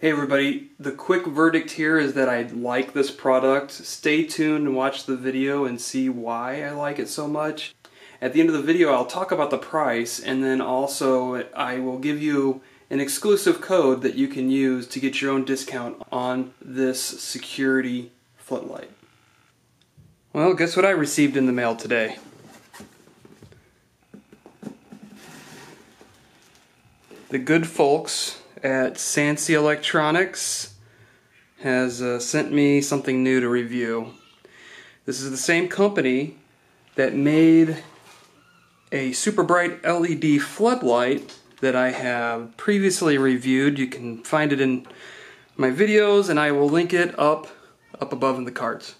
Hey everybody, the quick verdict here is that I like this product. Stay tuned and watch the video and see why I like it so much. At the end of the video I'll talk about the price, and then also I will give you an exclusive code that you can use to get your own discount on this security floodlight. Well, guess what I received in the mail today? The good folks at Sansi Electronics has sent me something new to review. This is the same company that made a super bright LED floodlight that I have previously reviewed. You can find it in my videos, and I will link it up above in the cards.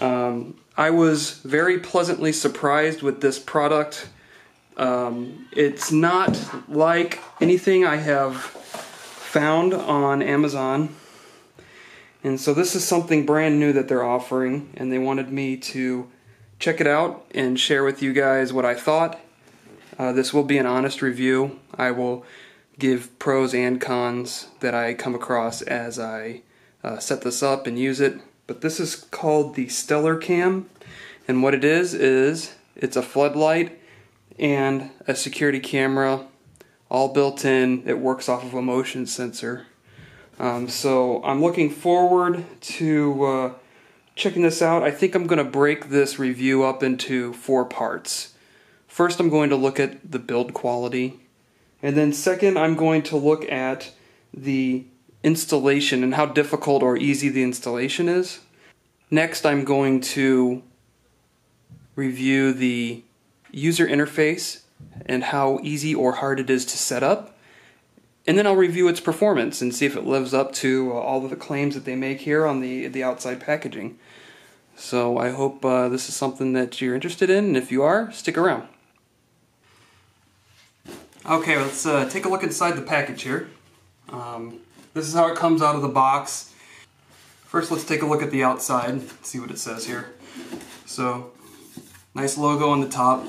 I was very pleasantly surprised with this product. It's not like anything I have found on Amazon, and so this is something brand new that they're offering, and they wanted me to check it out and share with you guys what I thought. This will be an honest review. I will give pros and cons that I come across as I set this up and use it. But this is called the Stellar Cam, and what it is it's a floodlight and a security camera all built in. It works off of a motion sensor. So I'm looking forward to checking this out. I think I'm going to break this review up into 4 parts. First, I'm going to look at the build quality, and then second, I'm going to look at the installation and how difficult or easy the installation is. Next, I'm going to review the user interface and how easy or hard it is to set up, and then I'll review its performance and see if it lives up to all of the claims that they make here on the outside packaging. So I hope this is something that you're interested in, and if you are, stick around. Okay, let's take a look inside the package here. This is how it comes out of the box. First, let's take a look at the outside, see what it says here. So, nice logo on the top.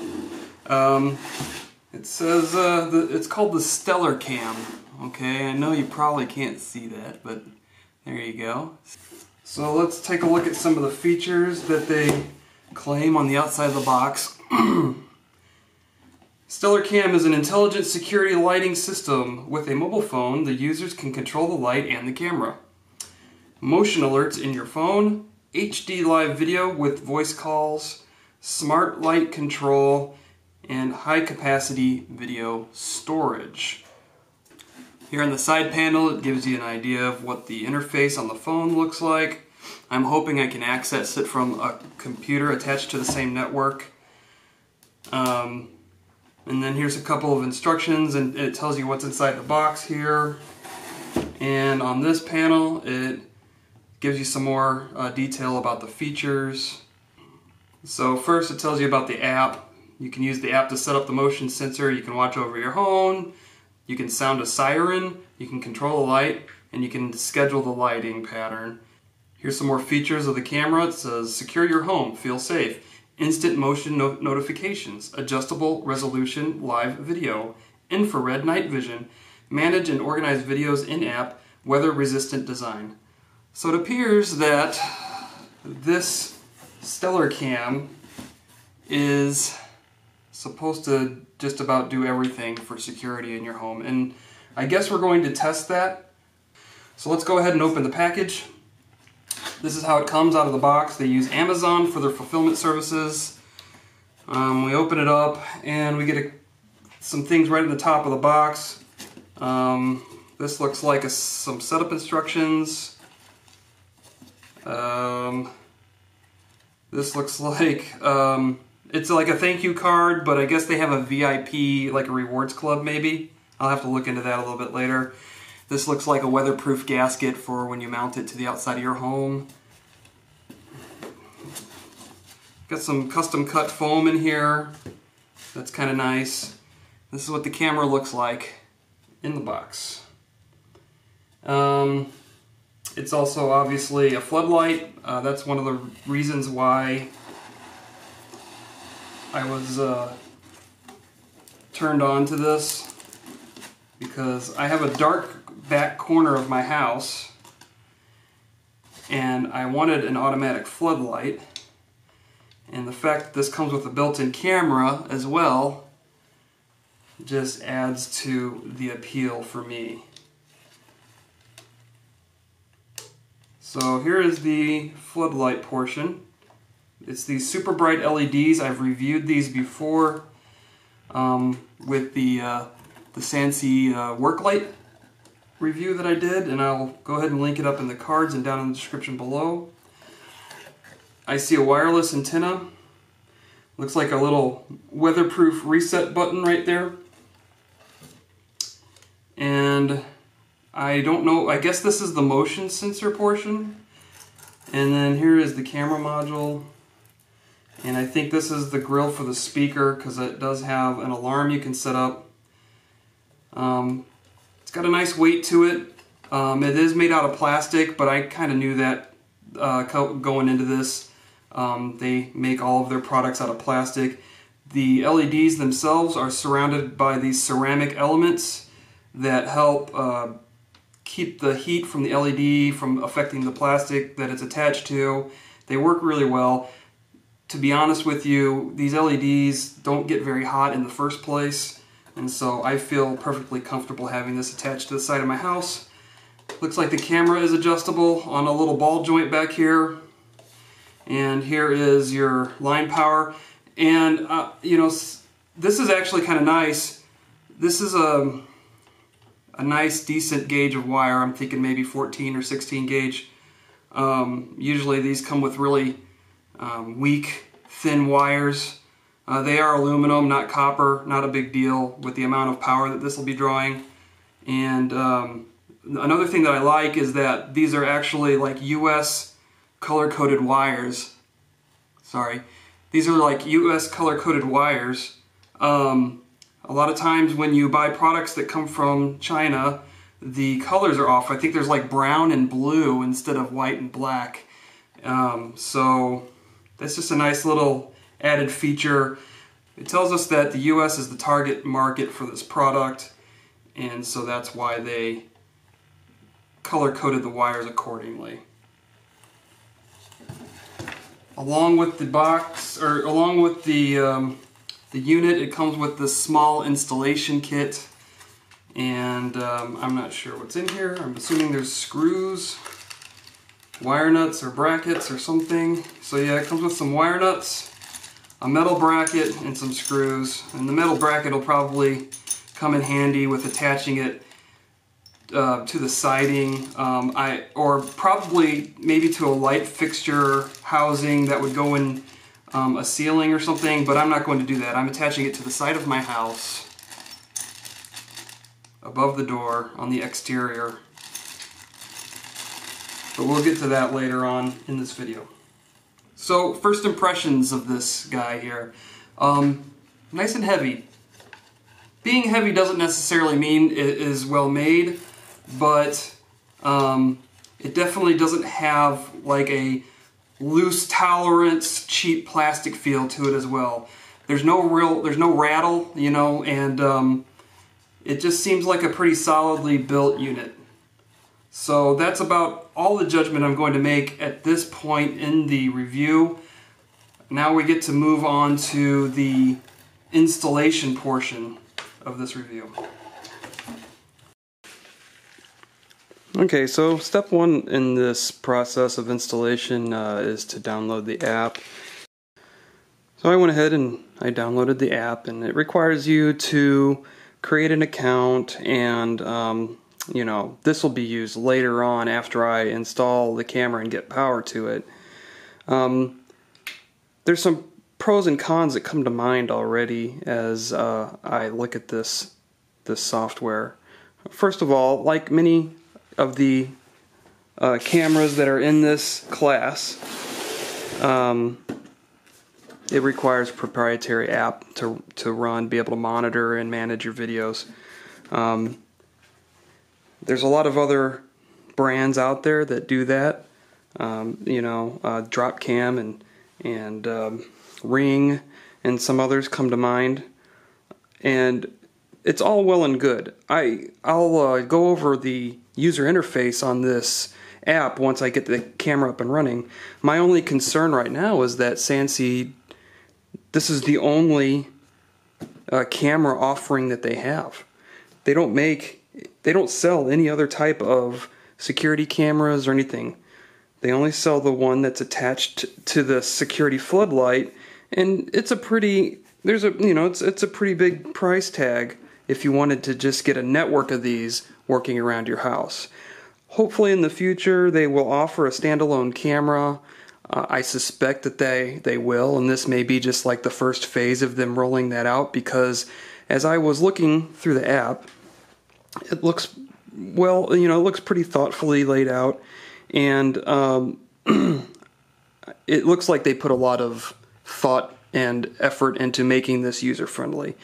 It says it's called the Stellar Cam. Okay, I know you probably can't see that, but there you go. So let's take a look at some of the features that they claim on the outside of the box. Stellar Cam is an intelligent security lighting system. With a mobile phone, the users can control the light and the camera. Motion alerts in your phone, HD live video with voice calls, smart light control, and high capacity video storage. Here on the side panel, it gives you an idea of what the interface on the phone looks like. I'm hoping I can access it from a computer attached to the same network. And then here's a couple of instructions, and it tells you what's inside the box here. And on this panel, it gives you some more detail about the features. So first, it tells you about the app. You can use the app to set up the motion sensor. You can watch over your phone. You can sound a siren. You can control the light, and you can schedule the lighting pattern. Here's some more features of the camera. It says, secure your home, feel safe. Instant motion notifications, adjustable resolution live video, infrared night vision, manage and organize videos in-app, weather-resistant design. So it appears that this Stellar Cam is supposed to just about do everything for security in your home, and I guess we're going to test that. So let's go ahead and open the package. This is how it comes out of the box. They use Amazon for their fulfillment services. We open it up and we get some things right in the top of the box. This looks like some setup instructions. This looks like, it's like a thank you card, but I guess they have a VIP, like a rewards club maybe. I'll have to look into that a little bit later. This looks like a weatherproof gasket for when you mount it to the outside of your home. Got some custom cut foam in here. That's kind of nice. This is what the camera looks like in the box. It's also obviously a floodlight. That's one of the reasons why I was turned on to this, because I have a dark back corner of my house, and I wanted an automatic floodlight, and the fact that this comes with a built-in camera as well just adds to the appeal for me. So here is the floodlight portion. It's these super bright LEDs. I've reviewed these before with the Sansi work light review that I did, and I'll go ahead and link it up in the cards and down in the description below. I see a wireless antenna. Looks like a little weatherproof reset button right there. And I don't know, I guess this is the motion sensor portion. And then here is the camera module. And I think this is the grill for the speaker, because it does have an alarm you can set up. It's got a nice weight to it. It is made out of plastic, but I kind of knew that going into this. They make all of their products out of plastic. The LEDs themselves are surrounded by these ceramic elements that help keep the heat from the LED from affecting the plastic that it's attached to. They work really well. To be honest with you, these LEDs don't get very hot in the first place, and so I feel perfectly comfortable having this attached to the side of my house. Looks like the camera is adjustable on a little ball joint back here, and here is your line power. And you know, this is actually kind of nice. This is a nice decent gauge of wire. I'm thinking maybe 14 or 16 gauge. Usually these come with really weak, thin wires. They are aluminum, not copper, not a big deal with the amount of power that this will be drawing. And another thing that I like is that these are actually like US color-coded wires. Sorry. These are like US color-coded wires. A lot of times when you buy products that come from China, the colors are off. I think there's like brown and blue instead of white and black. So that's just a nice little added feature. It tells us that the US is the target market for this product, and so that's why they color-coded the wires accordingly. Along with the box, or along with the unit, it comes with this small installation kit, and I'm not sure what's in here. I'm assuming there's screws, wire nuts or brackets or something. So yeah, it comes with some wire nuts, a metal bracket, and some screws. And the metal bracket will probably come in handy with attaching it to the siding, or probably maybe to a light fixture housing that would go in a ceiling or something, but I'm not going to do that. I'm attaching it to the side of my house, above the door, on the exterior. But we'll get to that later on in this video. So, first impressions of this guy here. Nice and heavy. Being heavy doesn't necessarily mean it is well made, but it definitely doesn't have like a loose tolerance, cheap plastic feel to it as well. There's no rattle, you know, and it just seems like a pretty solidly built unit. So that's about all the judgment I'm going to make at this point in the review. Now we get to move on to the installation portion of this review. Okay, so step one in this process of installation is to download the app. So I went ahead and I downloaded the app, and it requires you to create an account, and you know, this will be used later on after I install the camera and get power to it. There's some pros and cons that come to mind already as I look at this software. First of all, like many of the cameras that are in this class, it requires a proprietary app to run, be able to monitor and manage your videos. There's a lot of other brands out there that do that. You know, Dropcam and Ring and some others come to mind. And it's all well and good. I'll go over the user interface on this app once I get the camera up and running. My only concern right now is that Sansi, this is the only camera offering that they have. They don't sell any other type of security cameras or anything. They only sell the one that's attached to the security floodlight, and it's a pretty, it's a pretty big price tag if you wanted to just get a network of these working around your house. Hopefully in the future they will offer a standalone camera. I suspect that they will, and this may be just like the first phase of them rolling that out, because as I was looking through the app, it looks, well, it looks pretty thoughtfully laid out, and it looks like they put a lot of thought and effort into making this user-friendly.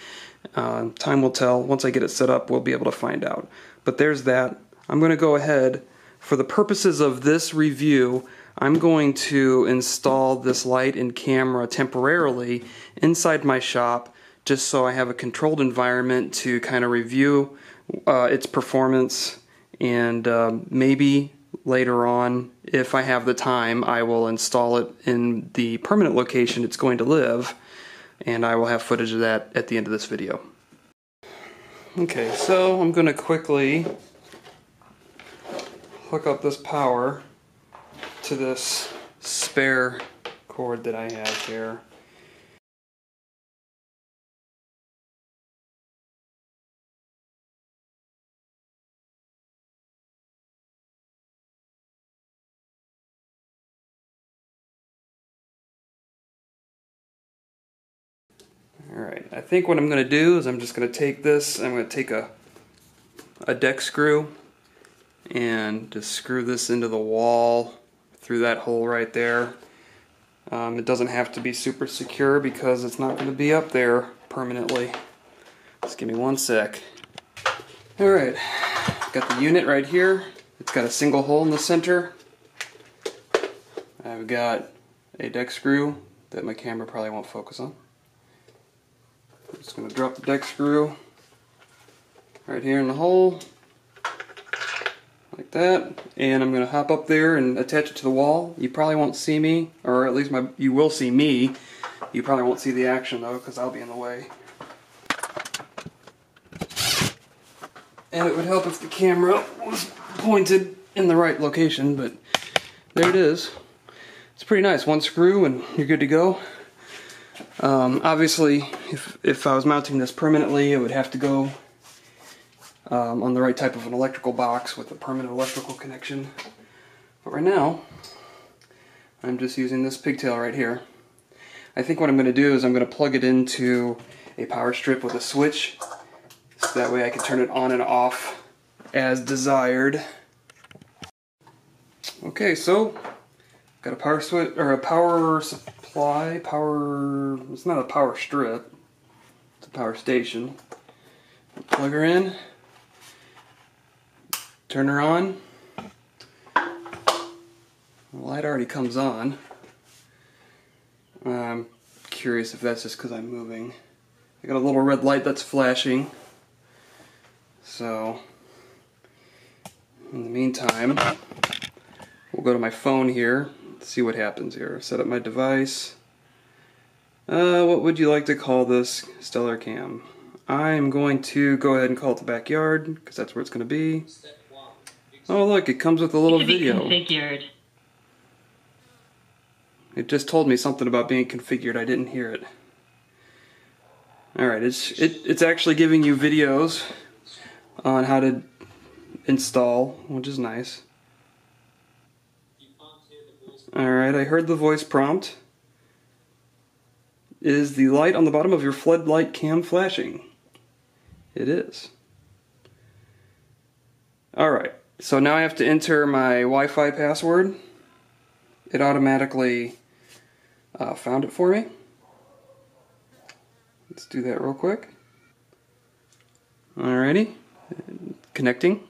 Time will tell. Once I get it set up, we'll be able to find out. But there's that. I'm going to go ahead, for the purposes of this review, I'm going to install this light and camera temporarily inside my shop, just so I have a controlled environment to kind of review its performance, and maybe later on, if I have the time, I will install it in the permanent location it's going to live, and I will have footage of that at the end of this video. Okay, so I'm going to quickly hook up this power to this spare cord that I have here. Alright, I think what I'm going to do is I'm just going to take this, I'm going to take a deck screw and just screw this into the wall through that hole right there. It doesn't have to be super secure because it's not going to be up there permanently. Just give me one sec. Alright, got the unit right here. It's got a single hole in the center. I've got a deck screw that my camera probably won't focus on. I'm just going to drop the deck screw right here in the hole, like that, and I'm going to hop up there and attach it to the wall. You probably won't see me, or at least you will see me. You probably won't see the action though, because I'll be in the way. And it would help if the camera was pointed in the right location, but there it is. It's pretty nice. One screw and you're good to go. Obviously, if I was mounting this permanently, it would have to go on the right type of an electrical box with a permanent electrical connection. But right now, I'm just using this pigtail right here. I think what I'm going to do is I'm going to plug it into a power strip with a switch, so that way I can turn it on and off as desired. Okay, so got a power switch, or a power supply, power, it's not a power strip, it's a power station. Plug her in, turn her on, the light already comes on. I'm curious if that's just because I'm moving. I got a little red light that's flashing, so in the meantime we'll go to my phone here, see what happens here. Set up my device. What would you like to call this? Stellar Cam. I'm going to go ahead and call it the backyard, because that's where it's going to be. Oh look, it comes with a little video. It just told me something about being configured. I didn't hear it. Alright, it's actually giving you videos on how to install, which is nice. Alright, I heard the voice prompt. Is the light on the bottom of your floodlight cam flashing? It is. Alright, so now I have to enter my Wi-Fi password. It automatically found it for me. Let's do that real quick. Alrighty, connecting.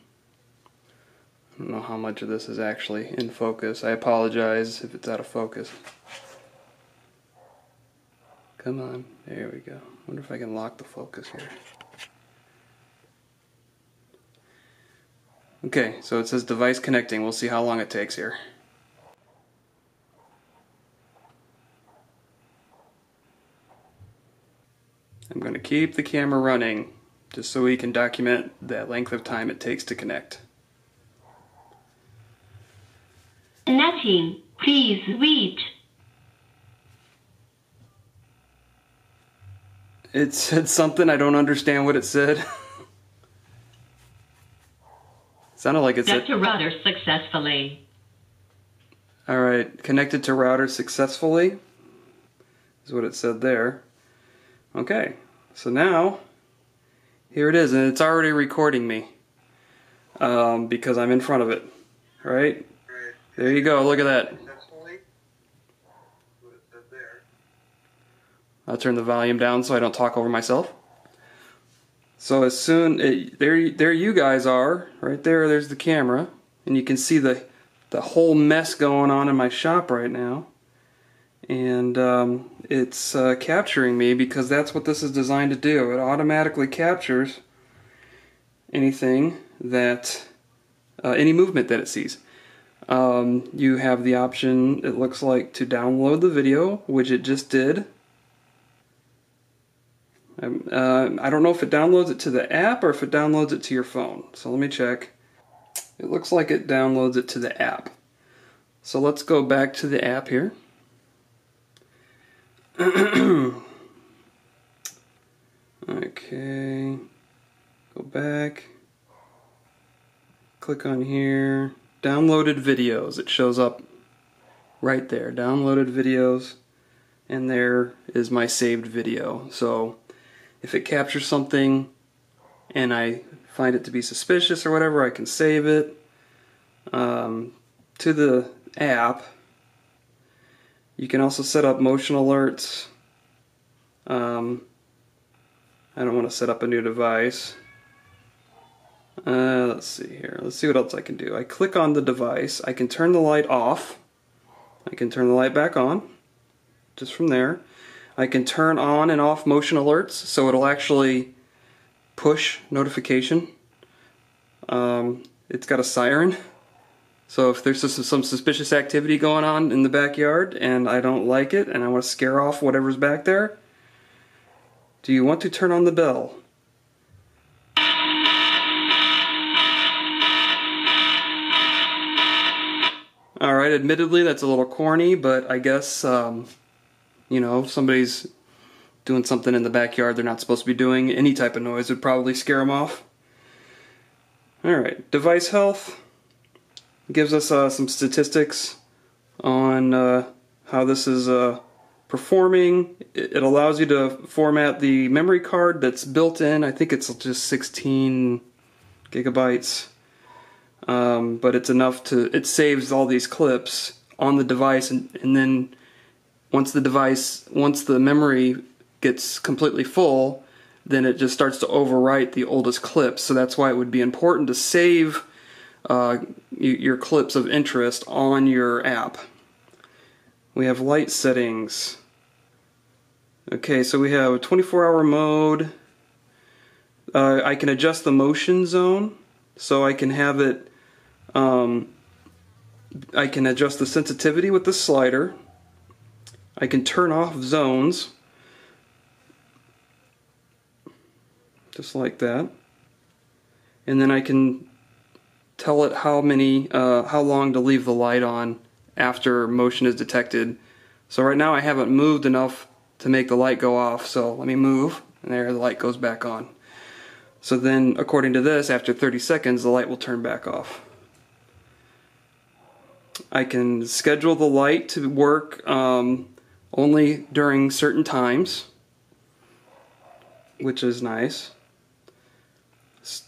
I don't know how much of this is actually in focus. I apologize if it's out of focus. Come on, there we go. I wonder if I can lock the focus here. Okay, so it says device connecting. We'll see how long it takes here. I'm going to keep the camera running just so we can document that length of time it takes to connect. Nothing. Please wait. It said something. I don't understand what it said. It sounded like it said... Connected to router successfully. Alright, connected to router successfully is what it said there. Okay, so now here it is, and it's already recording me because I'm in front of it, right? There you go, look at that. I'll turn the volume down so I don't talk over myself. So as soon, there you guys are, right there, there's the camera, and you can see the whole mess going on in my shop right now. And it's capturing me because that's what this is designed to do. It automatically captures anything that, any movement that it sees. You have the option, it looks like, to download the video, which it just did. I don't know if it downloads it to the app or if it downloads it to your phone. So let me check. It looks like it downloads it to the app. So let's go back to the app here. Okay, go back, click on here, downloaded videos, it shows up right there, downloaded videos, and there is my saved video. So if it captures something and I find it to be suspicious or whatever, I can save it to the app. You can also set up motion alerts. I don't want to set up a new device. Let's see here. Let's see what else I can do. I click on the device. I can turn the light off. I can turn the light back on. Just from there. I can turn on and off motion alerts, so it'll actually push notification. It's got a siren. So if there's some suspicious activity going on in the backyard and I don't like it and I want to scare off whatever's back there, do you want to turn on the bell? Alright, admittedly that's a little corny, but I guess, you know, if somebody's doing something in the backyard they're not supposed to be doing, any type of noise would probably scare them off. Alright, device health. Gives us some statistics on how this is performing. It allows you to format the memory card that's built in. I think it's just 16 gigabytes, but it's enough to, it saves all these clips on the device, and then once the memory gets completely full, then it just starts to overwrite the oldest clips. So that's why it would be important to save your clips of interest on your app. We have light settings. Okay, so we have a 24-hour mode. I can adjust the motion zone, so I can have it, I can adjust the sensitivity with the slider. I can turn off zones, just like that. And then I can tell it how long to leave the light on after motion is detected. So right now I haven't moved enough to make the light go off, so let me move, and there the light goes back on. So then, according to this, after 30 seconds the light will turn back off. I can schedule the light to work only during certain times, which is nice.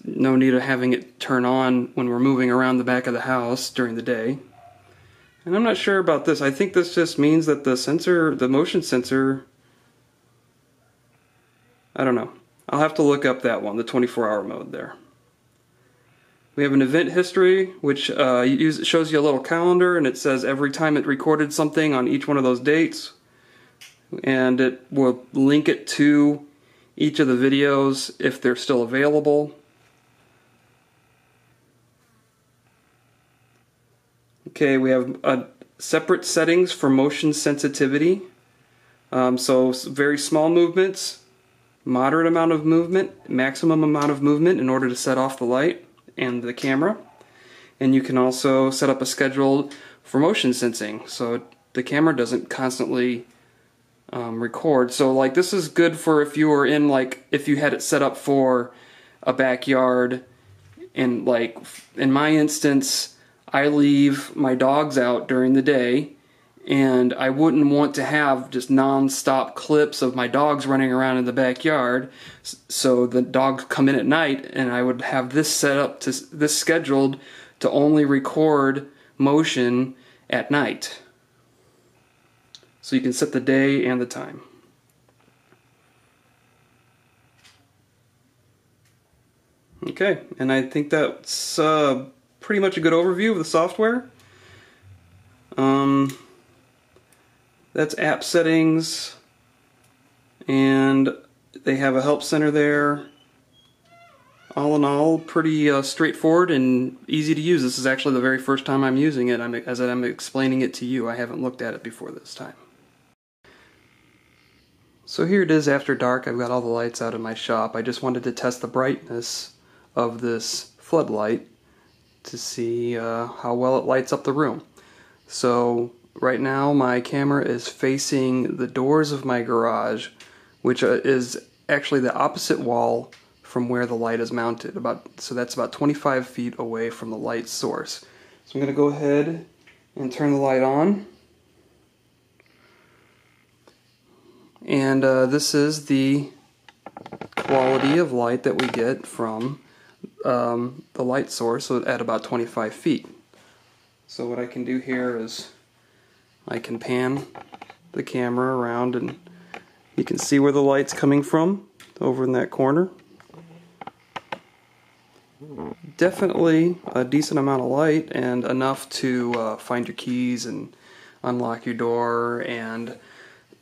No need of having it turn on when we're moving around the back of the house during the day. And I'm not sure about this. I think this just means that the sensor, the motion sensor, I don't know. I'll have to look up that one, the 24-hour mode there. We have an event history, which shows you a little calendar, and it says every time it recorded something on each one of those dates, and it will link it to each of the videos if they're still available. Okay, we have separate settings for motion sensitivity. So very small movements, moderate amount of movement, maximum amount of movement in order to set off the light and the camera. And you can also set up a schedule for motion sensing, so the camera doesn't constantly record. So like this is good for if you were in, like, if you had it set up for a backyard, and like in my instance, I leave my dogs out during the day, and I wouldn't want to have just non-stop clips of my dogs running around in the backyard. So the dogs come in at night, and I would have this set up to this scheduled to only record motion at night. So you can set the day and the time. Okay, and I think that's pretty much a good overview of the software. That's app settings, and they have a help center there. All in all, pretty straightforward and easy to use. This is actually the very first time I'm using it. As I'm explaining it to you, I haven't looked at it before this time. So here it is after dark. I've got all the lights out in my shop. I just wanted to test the brightness of this floodlight to see how well it lights up the room. So right now my camera is facing the doors of my garage, which is actually the opposite wall from where the light is mounted. So that's about 25 feet away from the light source. So I'm going to go ahead and turn the light on. And this is the quality of light that we get from the light source at about 25 feet. So what I can do here is I can pan the camera around, and you can see where the light's coming from over in that corner. Definitely a decent amount of light, and enough to find your keys and unlock your door, and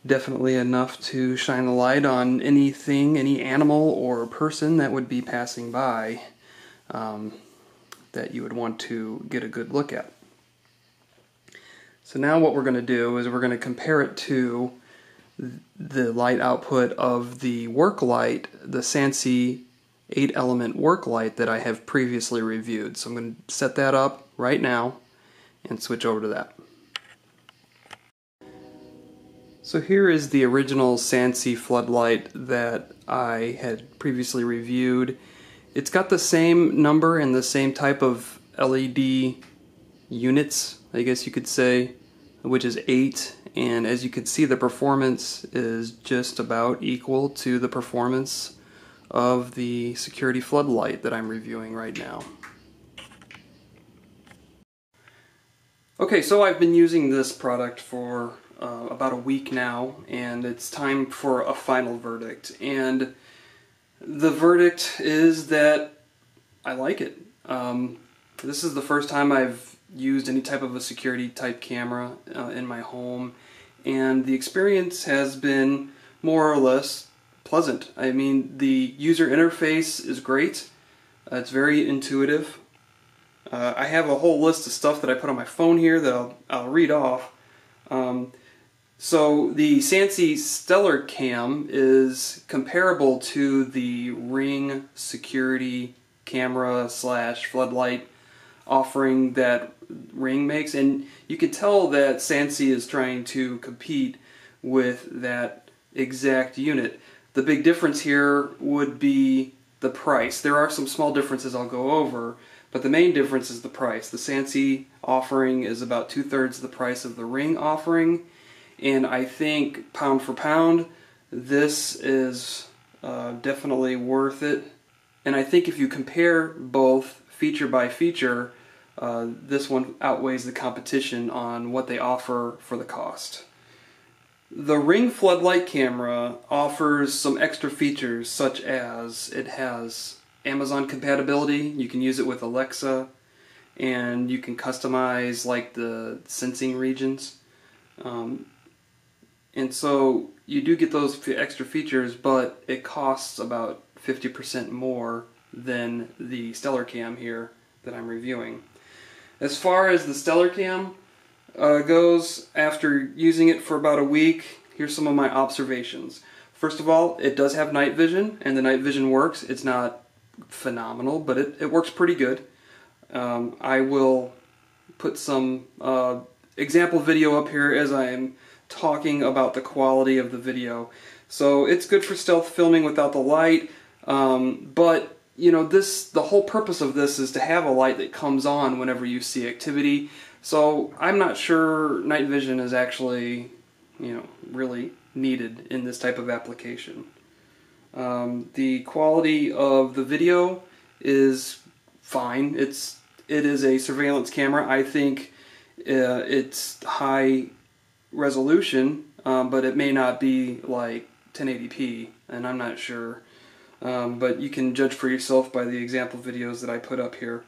definitely enough to shine the light on anything, any animal or person that would be passing by that you would want to get a good look at. So now what we're going to do is we're going to compare it to the light output of the work light, the Sansi 8-element work light that I have previously reviewed. So I'm going to set that up right now and switch over to that. So here is the original Sansi floodlight that I had previously reviewed. It's got the same number and the same type of LED units, I guess you could say, which is 8, and as you can see, the performance is just about equal to the performance of the security floodlight that I'm reviewing right now. Okay, so I've been using this product for about a week now, and it's time for a final verdict. And the verdict is that I like it. This is the first time I've used any type of a security type camera in my home, and the experience has been more or less pleasant. I mean, the user interface is great. It's very intuitive. I have a whole list of stuff that I put on my phone here that I'll read off. So the Sansi Stellar Cam is comparable to the Ring security camera / floodlight offering that Ring makes, and you can tell that Sansi is trying to compete with that exact unit. The big difference here would be the price. There are some small differences I'll go over, but the main difference is the price. The Sansi offering is about 2/3 the price of the Ring offering, and I think pound for pound, this is definitely worth it. And I think if you compare both feature by feature, this one outweighs the competition on what they offer for the cost. The Ring floodlight camera offers some extra features, such as it has Amazon compatibility. You can use it with Alexa, and you can customize like the sensing regions, and so you do get those extra features, but it costs about 50% more than the Stellar Cam here that I'm reviewing. As far as the Stellar Cam goes, after using it for about a week, here's some of my observations. First of all, it does have night vision, and the night vision works. It's not phenomenal, but it works pretty good. I will put some example video up here as I am talking about the quality of the video. So it's good for stealth filming without the light, but you know, the whole purpose of this is to have a light that comes on whenever you see activity. So I'm not sure night vision is actually, you know, really needed in this type of application. The quality of the video is fine. It is a surveillance camera. I think it's high resolution, but it may not be like 1080p, and I'm not sure. But you can judge for yourself by the example videos that I put up here.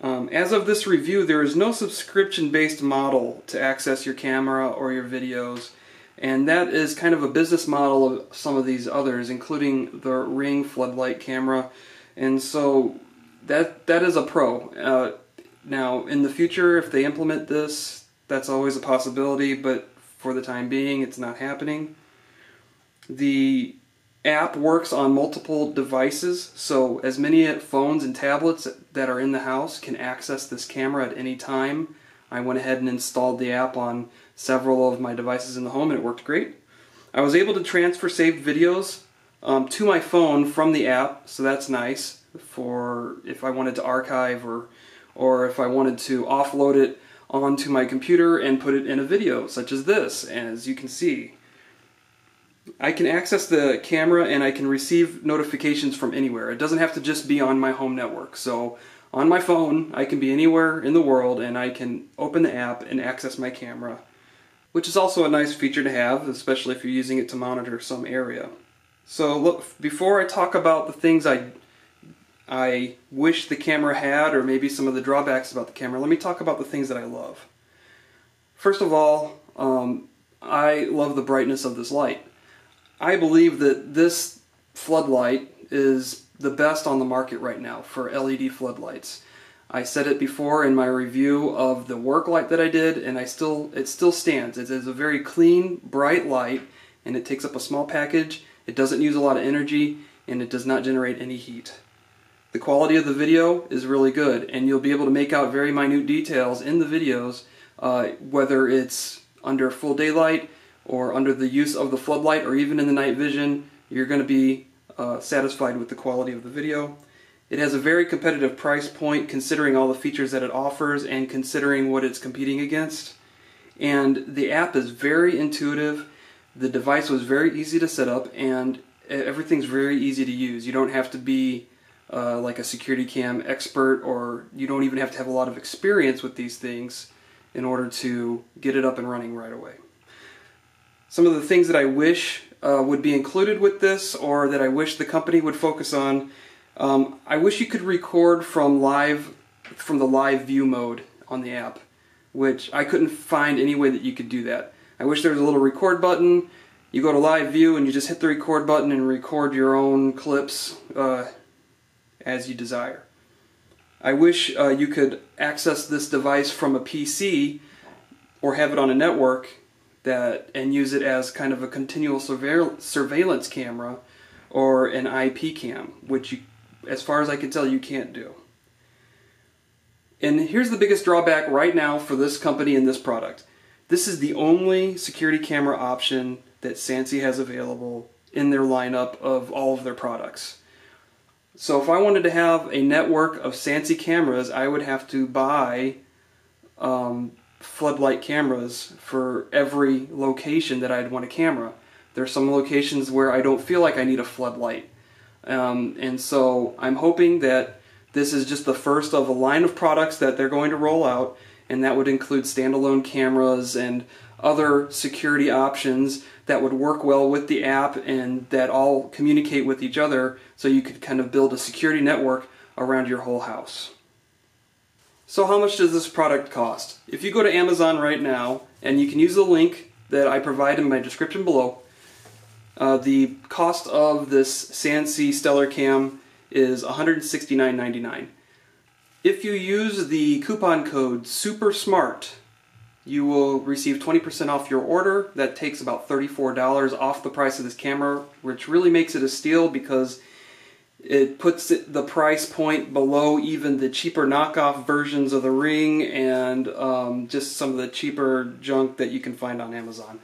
As of this review, there is no subscription-based model to access your camera or your videos, and that is kind of a business model of some of these others, including the Ring floodlight camera, and so that is a pro. Now, in the future, if they implement this, that's always a possibility, but for the time being, it's not happening. The app works on multiple devices, so as many phones and tablets that are in the house can access this camera at any time. I went ahead and installed the app on several of my devices in the home, and it worked great. I was able to transfer saved videos to my phone from the app, so that's nice for if I wanted to archive or if I wanted to offload it onto my computer and put it in a video such as this. And as you can see, I can access the camera and I can receive notifications from anywhere. It doesn't have to just be on my home network. So on my phone, I can be anywhere in the world and I can open the app and access my camera, which is also a nice feature to have, especially if you're using it to monitor some area. So look, before I talk about the things I wish the camera had, or maybe some of the drawbacks about the camera, let me talk about the things that I love. First of all, I love the brightness of this light. I believe that this floodlight is the best on the market right now for LED floodlights. I said it before in my review of the work light that I did, and it still stands. It is a very clean, bright light, and it takes up a small package. It doesn't use a lot of energy, and it does not generate any heat. The quality of the video is really good, and you'll be able to make out very minute details in the videos, whether it's under full daylight or under the use of the floodlight or even in the night vision. You're going to be satisfied with the quality of the video. It has a very competitive price point considering all the features that it offers and considering what it's competing against. And the app is very intuitive. The device was very easy to set up, and everything's very easy to use. You don't have to be like a security cam expert, or you don't even have to have a lot of experience with these things in order to get it up and running right away. Some of the things that I wish would be included with this, or that I wish the company would focus on, I wish you could record from the live view mode on the app, which I couldn't find any way that you could do that. I wish there was a little record button. You go to live view and you just hit the record button and record your own clips as you desire. I wish you could access this device from a PC or have it on a network and use it as kind of a continual surveillance camera or an IP cam, which you, as far as I can tell, you can't do. And here's the biggest drawback right now for this company and this product. This is the only security camera option that Sansi has available in their lineup of all of their products. So if I wanted to have a network of Sansi cameras, I would have to buy floodlight cameras for every location that I'd want a camera. There are some locations where I don't feel like I need a floodlight. And so I'm hoping that this is just the first of a line of products that they're going to roll out, and that would include standalone cameras and other security options that would work well with the app and that all communicate with each other, so you could kind of build a security network around your whole house. So how much does this product cost? If you go to Amazon right now, and you can use the link that I provide in my description below, the cost of this Sansi Stellar Cam is $169.99. If you use the coupon code SUPERSMART, you will receive 20% off your order. That takes about $34 off the price of this camera, which really makes it a steal because it puts the price point below even the cheaper knockoff versions of the Ring and just some of the cheaper junk that you can find on Amazon.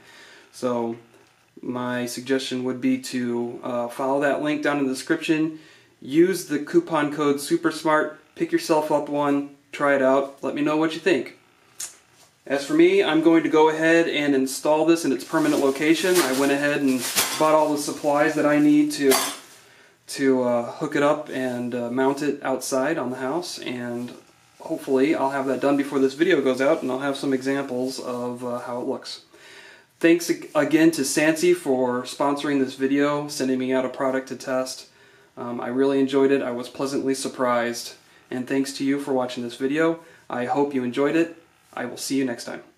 So my suggestion would be to follow that link down in the description, use the coupon code SUPERSMART, pick yourself up one, try it out, let me know what you think. As for me, I'm going to go ahead and install this in its permanent location. I went ahead and bought all the supplies that I need to hook it up and mount it outside on the house, and hopefully I'll have that done before this video goes out, and I'll have some examples of how it looks. Thanks again to Sansi for sponsoring this video, sending me out a product to test. I really enjoyed it. I was pleasantly surprised, and thanks to you for watching this video. I hope you enjoyed it. I will see you next time.